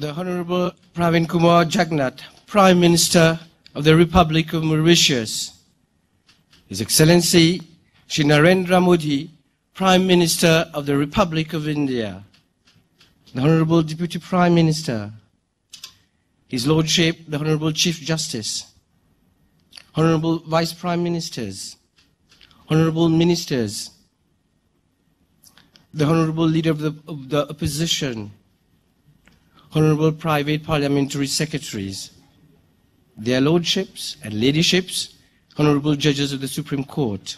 The Honorable Pravind Kumar Jugnauth, Prime Minister of the Republic of Mauritius. His Excellency, Shri Narendra Modi, Prime Minister of the Republic of India. The Honorable Deputy Prime Minister. His Lordship, the Honorable Chief Justice. Honorable Vice Prime Ministers. Honorable Ministers. The Honorable Leader of the Opposition. Honorable Private Parliamentary Secretaries, their Lordships and Ladyships, Honorable Judges of the Supreme Court,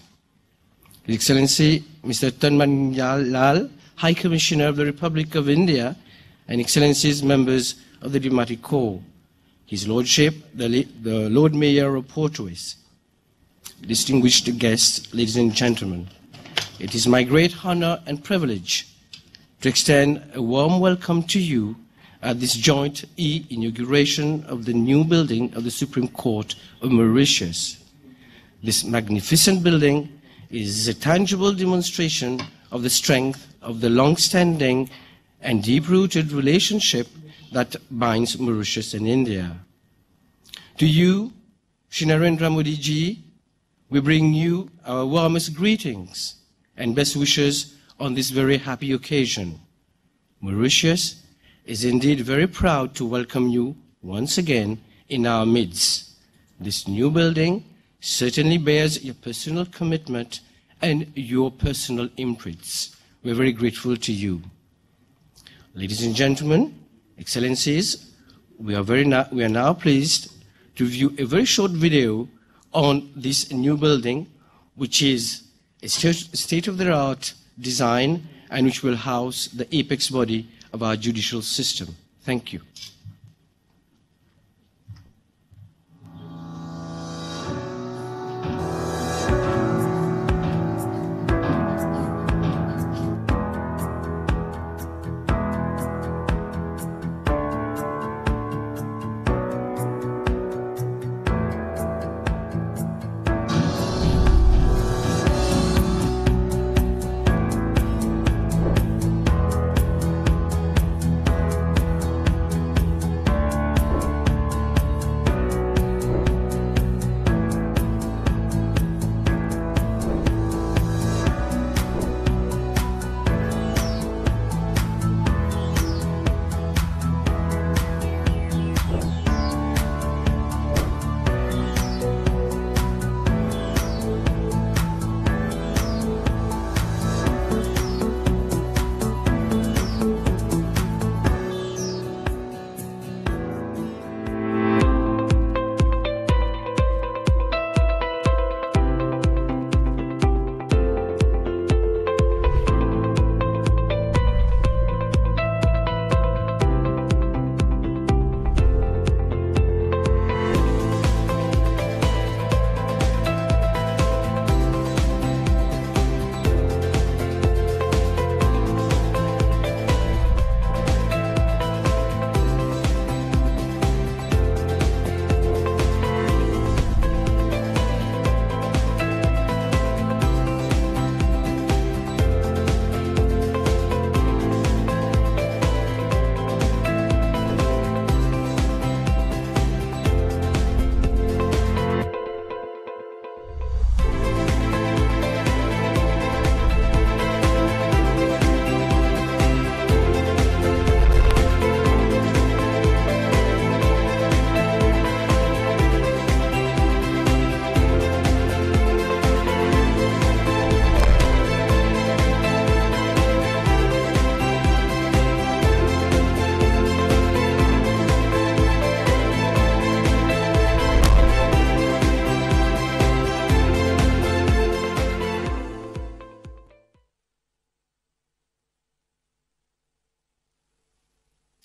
His Excellency Mr. Tanmanyalal, High Commissioner of the Republic of India, and Excellencies members of the Diplomatic Corps, His Lordship, the Lord Mayor of Port Louis, distinguished guests, ladies and gentlemen, it is my great honor and privilege to extend a warm welcome to you at this joint inauguration of the new building of the Supreme Court of Mauritius. This magnificent building is a tangible demonstration of the strength of the long-standing and deep-rooted relationship that binds Mauritius and India. To you, Shri Narendra Modi ji, we bring you our warmest greetings and best wishes on this very happy occasion. Mauritius is indeed very proud to welcome you once again in our midst. This new building certainly bears your personal commitment and your personal imprints. We're very grateful to you. Ladies and gentlemen, Excellencies, we are now pleased to view a very short video on this new building, which is a state-of-the-art design and which will house the apex body of our judicial system. Thank you.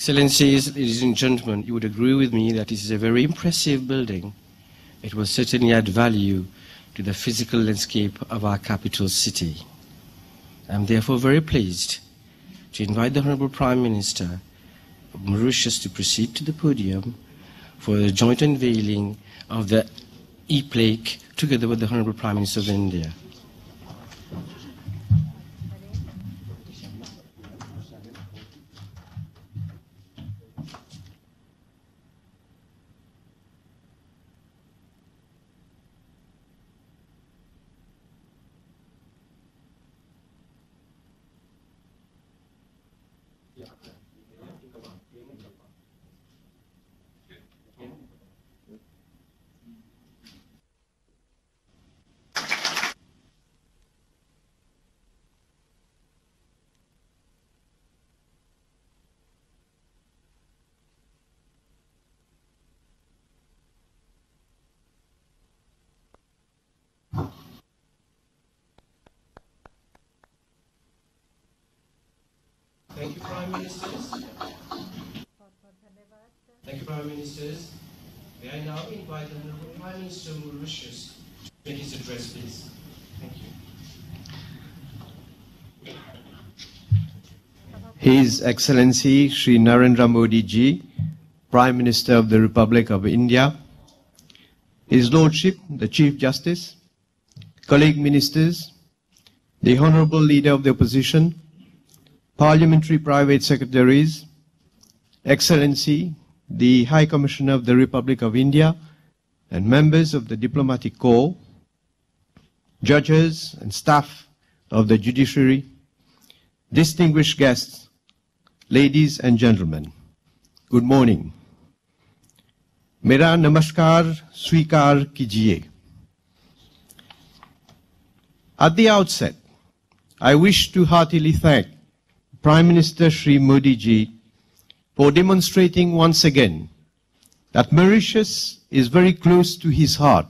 Excellencies, ladies and gentlemen, you would agree with me that it is a very impressive building. It will certainly add value to the physical landscape of our capital city. I am therefore very pleased to invite the Honorable Prime Minister of Mauritius to proceed to the podium for the joint unveiling of the e-plaque together with the Honorable Prime Minister of India. Thank you, Prime Ministers. Thank you, Prime Ministers. May I now invite the Prime Minister of Mauritius to make his address, please. Thank you. His Excellency Shri Narendra Modi Ji, Prime Minister of the Republic of India, His Lordship, the Chief Justice, colleague ministers, the Honourable Leader of the Opposition, Parliamentary Private Secretaries, Excellency, the High Commissioner of the Republic of India, and members of the Diplomatic Corps, judges and staff of the judiciary, distinguished guests, ladies and gentlemen, good morning. Mera namaskar swikar kijiye. At the outset, I wish to heartily thank Prime Minister Shri Modi Ji for demonstrating once again that Mauritius is very close to his heart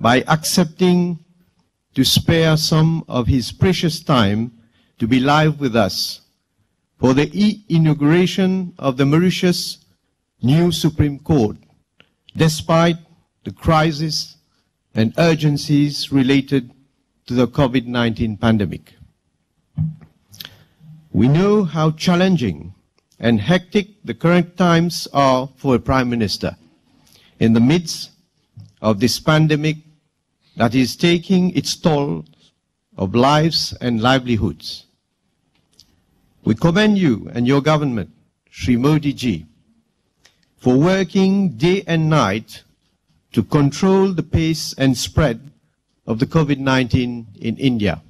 by accepting to spare some of his precious time to be live with us for the inauguration of the Mauritius new Supreme Court, despite the crisis and urgencies related to the COVID-19 pandemic. We know how challenging and hectic the current times are for a Prime Minister in the midst of this pandemic that is taking its toll of lives and livelihoods. We commend you and your government, Shri Modi Ji, for working day and night to control the pace and spread of the COVID-19 in India.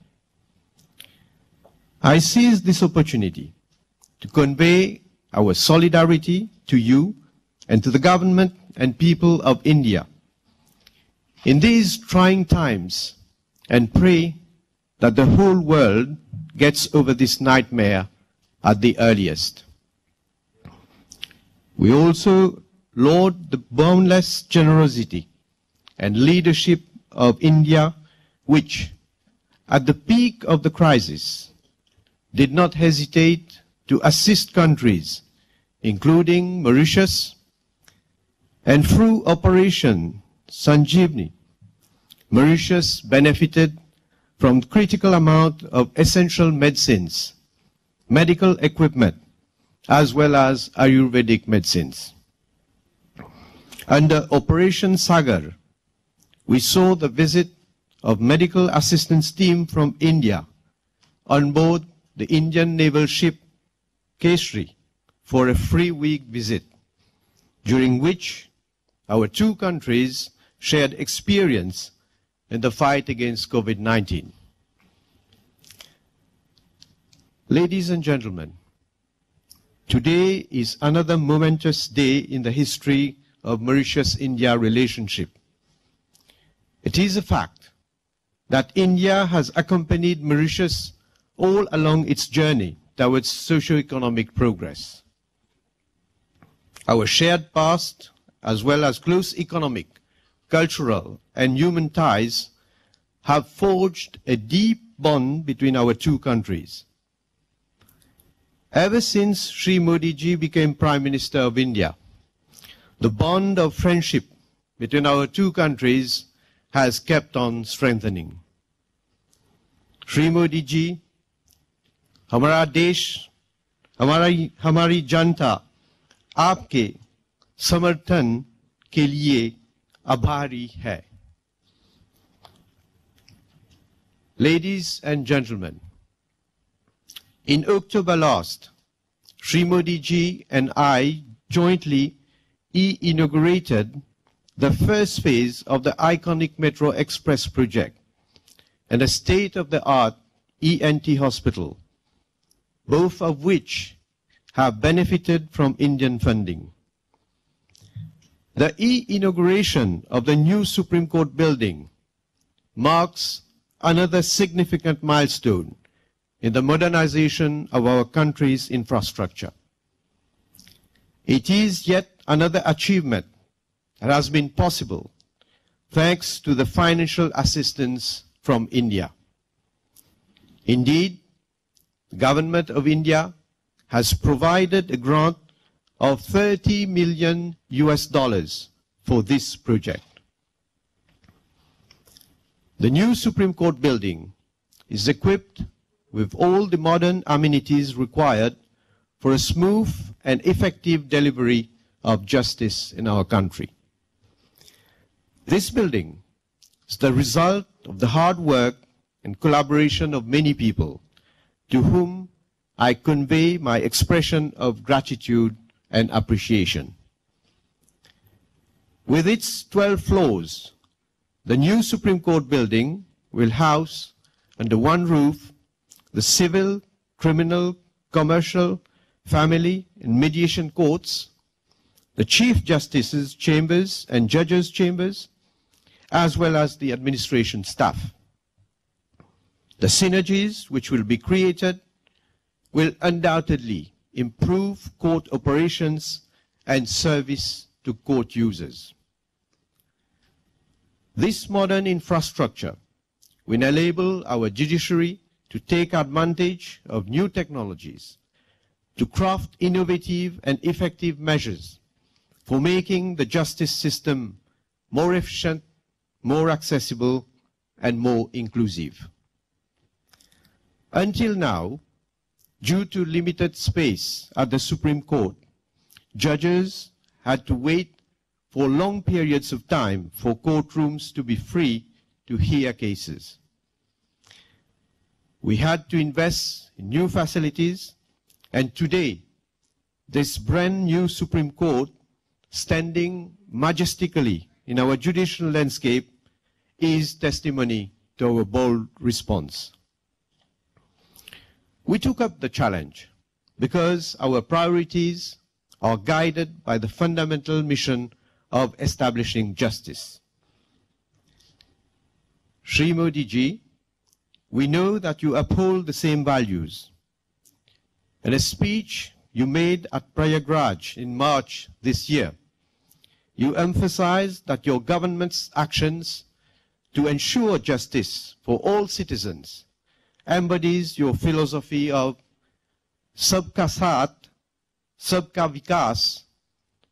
I seize this opportunity to convey our solidarity to you and to the government and people of India in these trying times and pray that the whole world gets over this nightmare at the earliest. We also laud the boundless generosity and leadership of India, which, at the peak of the crisis, did not hesitate to assist countries, including Mauritius, and through Operation Sanjivni, Mauritius benefited from critical amount of essential medicines, medical equipment, as well as Ayurvedic medicines. Under Operation Sagar, we saw the visit of medical assistance team from India on board the Indian naval ship Kesari for a three-week visit, during which our two countries shared experience in the fight against COVID-19. Ladies and gentlemen, today is another momentous day in the history of Mauritius-India relationship. It is a fact that India has accompanied Mauritius all along its journey towards socio-economic progress. Our shared past, as well as close economic, cultural, and human ties, have forged a deep bond between our two countries. Ever since Shri Modi Ji became Prime Minister of India, the bond of friendship between our two countries has kept on strengthening. Shri Modi Ji, हमारा देश, हमारी जनता आपके समर्थन के लिए आभारी है. Ladies and gentlemen, in October last, Shri Modi Ji and I jointly inaugurated the first phase of the iconic Metro Express project and a state-of-the-art ENT hospital, both of which have benefited from Indian funding. The inauguration of the new Supreme Court building marks another significant milestone in the modernization of our country's infrastructure. It is yet another achievement that has been possible thanks to the financial assistance from India. Indeed, the Government of India has provided a grant of $30 million for this project. The new Supreme Court building is equipped with all the modern amenities required for a smooth and effective delivery of justice in our country. This building is the result of the hard work and collaboration of many people, to whom I convey my expression of gratitude and appreciation. With its 12 floors, the new Supreme Court building will house, under one roof, the civil, criminal, commercial, family and mediation courts, the Chief Justice's chambers and judges' chambers, as well as the administration staff. The synergies which will be created will undoubtedly improve court operations and service to court users. This modern infrastructure will enable our judiciary to take advantage of new technologies, to craft innovative and effective measures for making the justice system more efficient, more accessible, and more inclusive. Until now, due to limited space at the Supreme Court, judges had to wait for long periods of time for courtrooms to be free to hear cases. We had to invest in new facilities, and today, this brand new Supreme Court, standing majestically in our judicial landscape, is testimony to our bold response. We took up the challenge because our priorities are guided by the fundamental mission of establishing justice. Shri Modi ji, we know that you uphold the same values. In a speech you made at Prayagraj in March this year, you emphasized that your government's actions to ensure justice for all citizens embodies your philosophy of Sabka Saath, Sabka Vikas,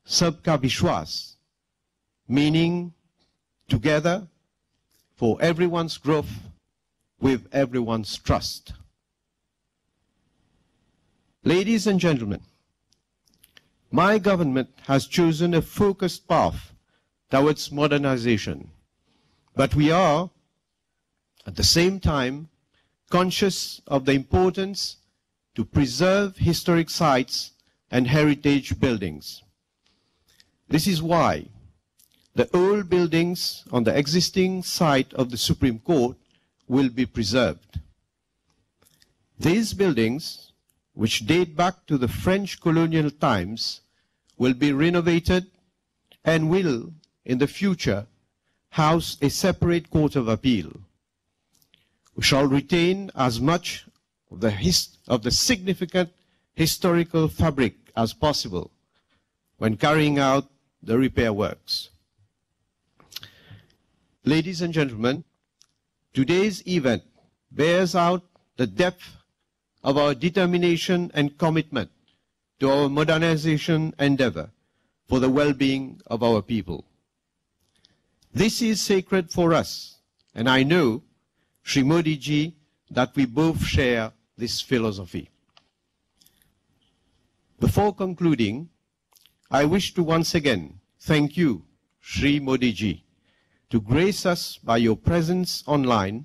Sabka Vishwas, meaning together for everyone's growth with everyone's trust. Ladies and gentlemen, my government has chosen a focused path towards modernization, but we are, at the same time, conscious of the importance to preserve historic sites and heritage buildings. This is why the old buildings on the existing site of the Supreme Court will be preserved. These buildings, which date back to the French colonial times, will be renovated and will, in the future, house a separate court of appeal. We shall retain as much of the significant historical fabric as possible when carrying out the repair works. Ladies and gentlemen, today's event bears out the depth of our determination and commitment to our modernization endeavor for the well-being of our people. This is sacred for us, and I know, Shri Modi ji, that we both share this philosophy. Before concluding, I wish to once again thank you, Shri Modi ji, to grace us by your presence online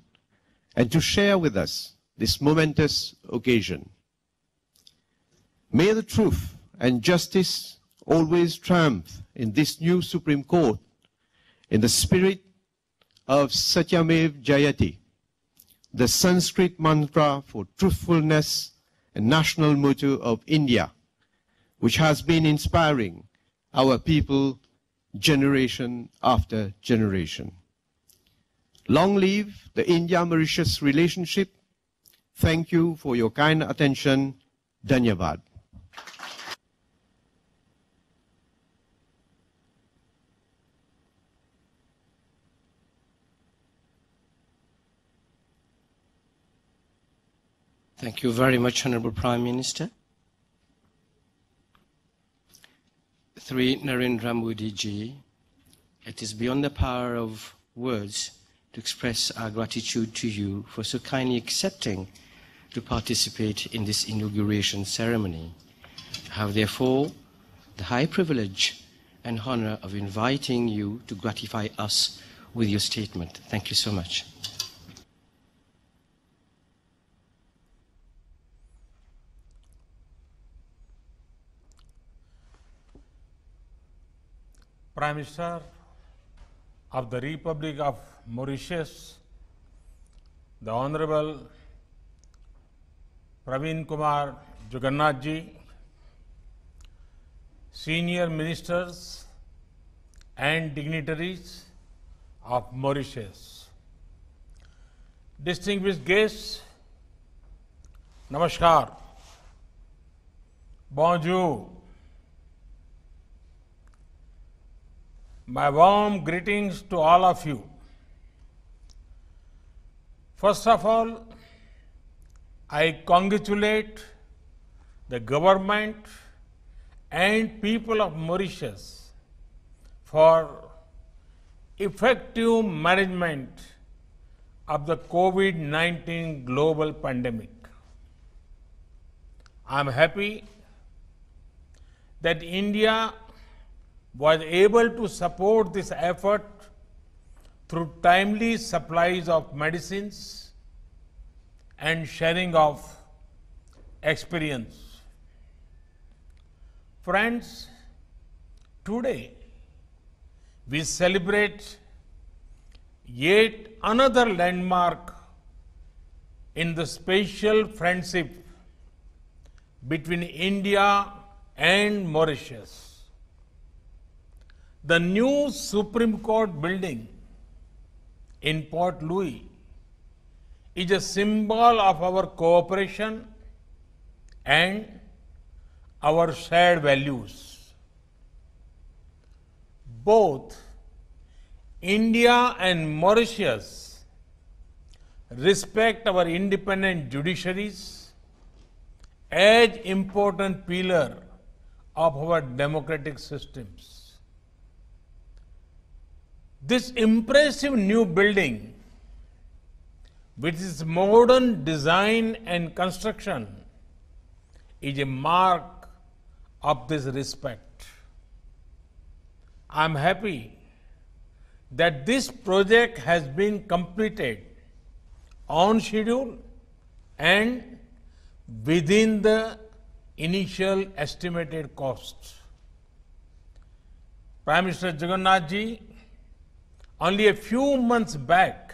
and to share with us this momentous occasion. May the truth and justice always triumph in this new Supreme Court in the spirit of Satyamev Jayate, the Sanskrit mantra for truthfulness and national motto of India, which has been inspiring our people generation after generation. Long live the India-Mauritius relationship. Thank you for your kind attention. Dhanyavad. Thank you very much, Honorable Prime Minister. Three, Narendra Modi ji, it is beyond the power of words to express our gratitude to you for so kindly accepting to participate in this inauguration ceremony. I have therefore the high privilege and honor of inviting you to gratify us with your statement. Thank you so much. Prime Minister of the Republic of Mauritius, the Honorable Pravind Kumar Jugnauth ji, senior ministers and dignitaries of Mauritius, distinguished guests, Namaskar, bonjour. My warm greetings to all of you. First of all, I congratulate the government and people of Mauritius for effective management of the COVID-19 global pandemic. I am happy that India was able to support this effort through timely supplies of medicines and sharing of experience. Friends, today we celebrate yet another landmark in the special friendship between India and Mauritius. The new Supreme Court building in Port Louis is a symbol of our cooperation and our shared values. Both India and Mauritius respect our independent judiciaries as important pillar of our democratic systems. This impressive new building, with its modern design and construction, is a mark of this respect. I am happy that this project has been completed on schedule and within the initial estimated costs. Prime Minister Jugnauth ji, only a few months back,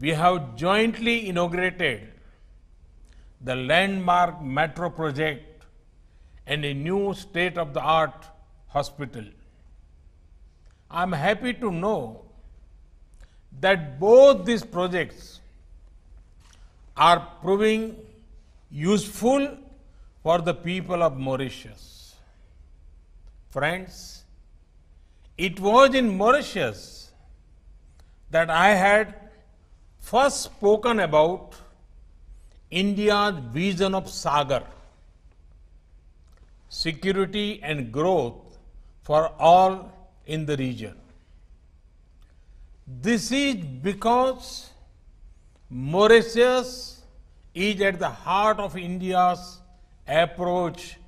we have jointly inaugurated the landmark metro project and a new state-of-the-art hospital. I am happy to know that both these projects are proving useful for the people of Mauritius. Friends, it was in Mauritius that I had first spoken about India's vision of Sagar, security and growth for all in the region. This is because Mauritius is at the heart of India's approach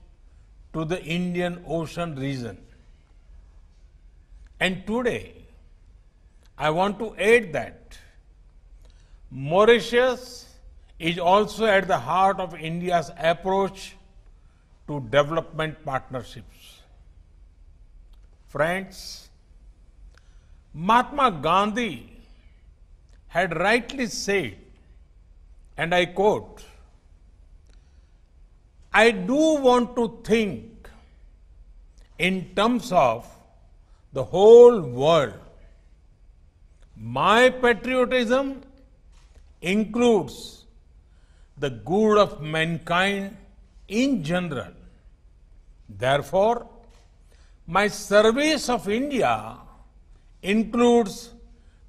to the Indian Ocean region. And today, I want to add that Mauritius is also at the heart of India's approach to development partnerships. Friends, Mahatma Gandhi had rightly said, and I quote, I do want to think in terms of the whole world. My patriotism includes the good of mankind in general. Therefore, my service of India includes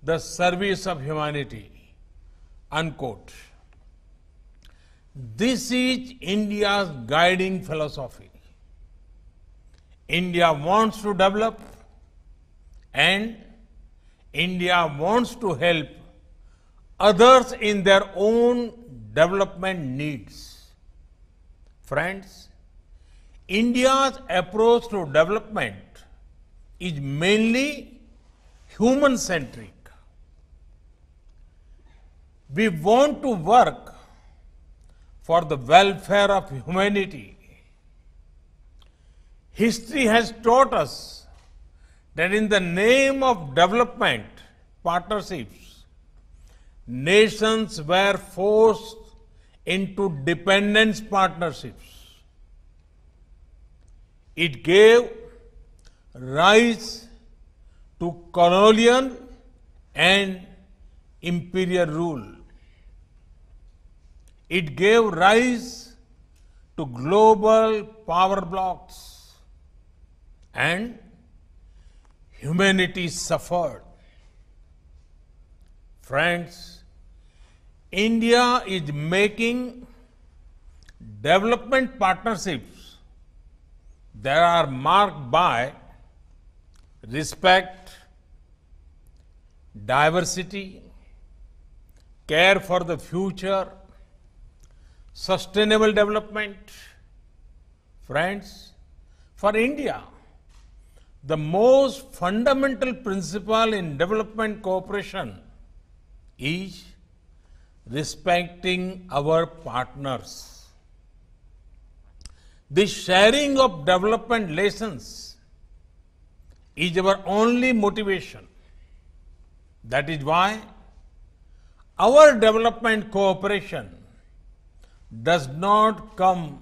the service of humanity." Unquote. This is India's guiding philosophy. India wants to develop, and India wants to help others in their own development needs. Friends, India's approach to development is mainly human-centric. We want to work for the welfare of humanity. History has taught us that in the name of development partnerships, nations were forced into dependence partnerships. It gave rise to colonial and imperial rule. It gave rise to global power blocks, and humanity suffered. Friends, India is making development partnerships that are marked by respect, diversity, care for the future, sustainable development. Friends, for India, the most fundamental principle in development cooperation is respecting our partners. The sharing of development lessons is our only motivation. That is why our development cooperation does not come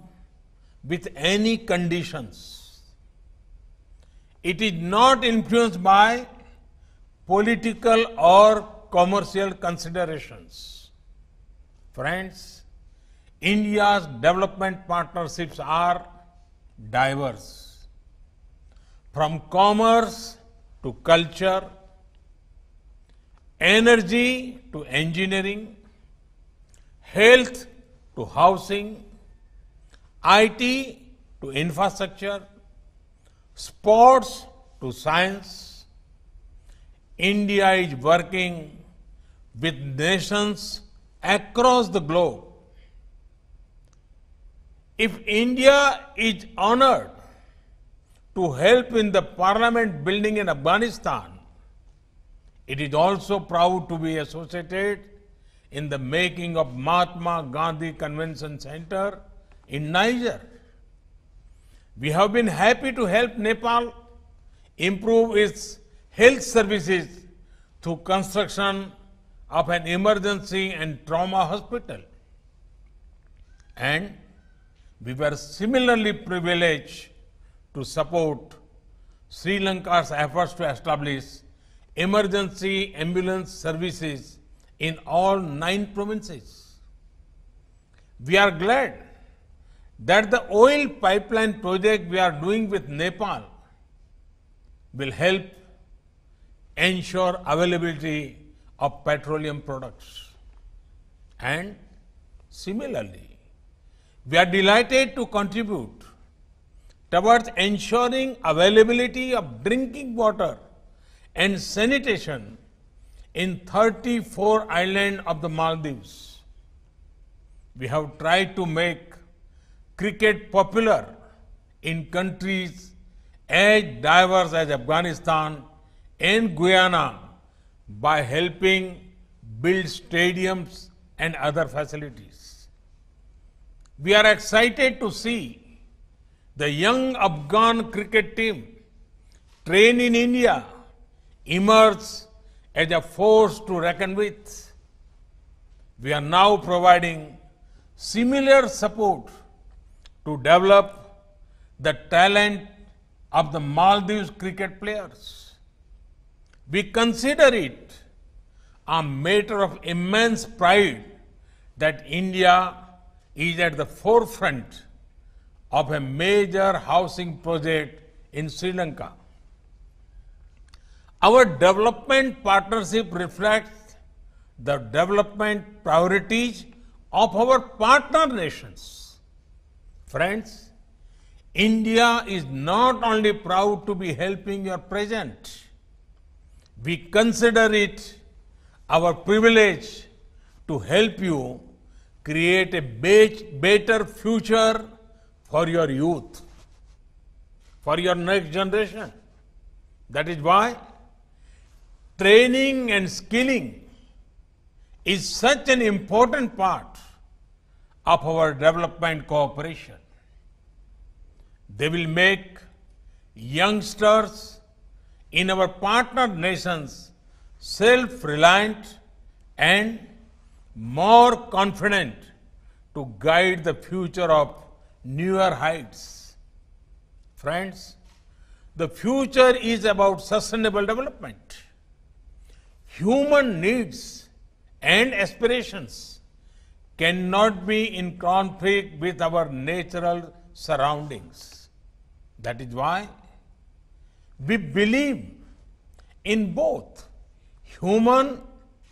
with any conditions. It is not influenced by political or commercial considerations. Friends, India's development partnerships are diverse, from commerce to culture, energy to engineering, health to housing, IT to infrastructure, sports to science. India is working with nations across the globe. If India is honored to help in the parliament building in Afghanistan, it is also proud to be associated in the making of Mahatma Gandhi Convention Center in Niger. We have been happy to help Nepal improve its health services through construction of an emergency and trauma hospital. And we were similarly privileged to support Sri Lanka's efforts to establish emergency ambulance services in all 9 provinces. We are glad that the oil pipeline project we are doing with Nepal will help ensure availability of petroleum products. And similarly, we are delighted to contribute towards ensuring availability of drinking water and sanitation in 34 islands of the Maldives. We have tried to make cricket popular in countries as diverse as Afghanistan and Guyana by helping build stadiums and other facilities. We are excited to see the young Afghan cricket team trained in India emerge as a force to reckon with. We are now providing similar support to develop the talent of the Maldives cricket players. We consider it a matter of immense pride that India is at the forefront of a major housing project in Sri Lanka. Our development partnership reflects the development priorities of our partner nations. Friends, India is not only proud to be helping your present, we consider it our privilege to help you create a better future for your youth, for your next generation. That is why training and skilling is such an important part of our development cooperation. They will make youngsters in our partner nations self-reliant and more confident to guide the future of newer heights. Friends, the future is about sustainable development. Human needs and aspirations cannot be in conflict with our natural surroundings. That is why we believe in both human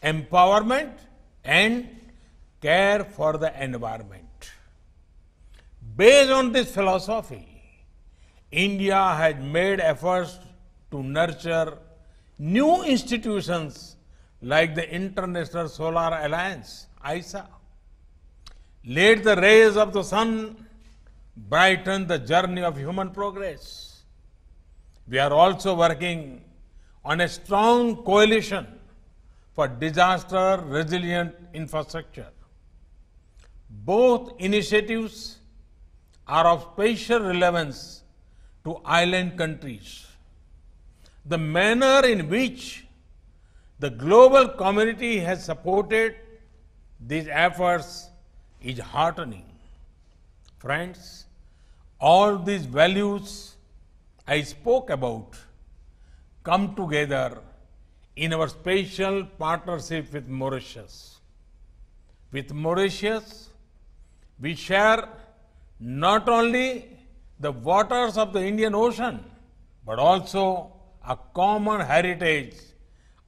empowerment and care for the environment. Based on this philosophy, India has made efforts to nurture new institutions like the International Solar Alliance, ISA. Let the rays of the sun brighten the journey of human progress. We are also working on a strong coalition for disaster resilient infrastructure. Both initiatives are of special relevance to island countries. The manner in which the global community has supported these efforts is heartening. Friends, all these values I spoke about come together in our special partnership with Mauritius. With Mauritius, we share not only the waters of the Indian Ocean, but also a common heritage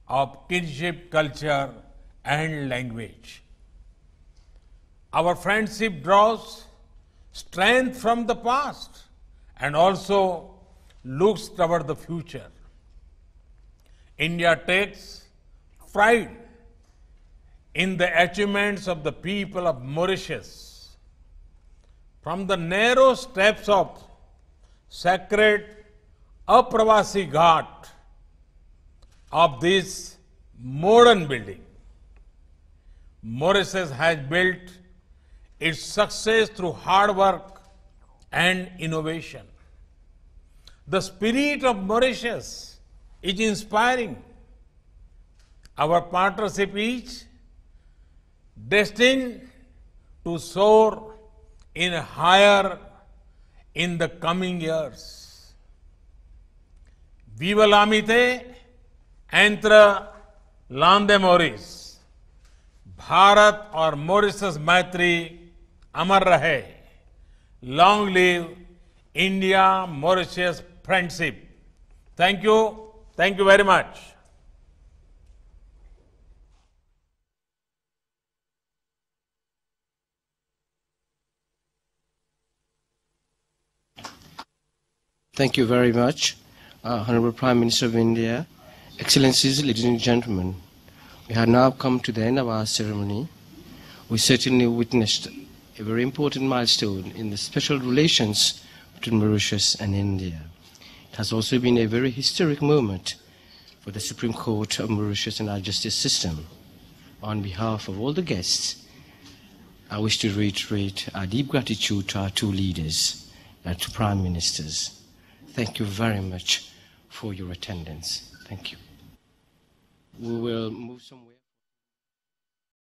of kinship, culture, and language. Our friendship draws strength from the past and also looks toward the future. India takes pride in the achievements of the people of Mauritius. From the narrow steps of sacred Apravasi Ghat of this modern building, Mauritius has built its success through hard work and innovation. The spirit of Mauritius is inspiring. Our partnership is destined to soar higher in the coming years. Viva l'amite entre l'Inde Maurice. Bharat or Mauritius Maitri Amar Rahe. Long live India Mauritius friendship. Thank you. Thank you very much. Thank you very much, Honorable Prime Minister of India, Excellencies, ladies and gentlemen. We have now come to the end of our ceremony. We certainly witnessed a very important milestone in the special relations between Mauritius and India. It has also been a very historic moment for the Supreme Court of Mauritius and our justice system. On behalf of all the guests, I wish to reiterate our deep gratitude to our two leaders and to prime ministers. Thank you very much for your attendance. Thank you. We will move somewhere.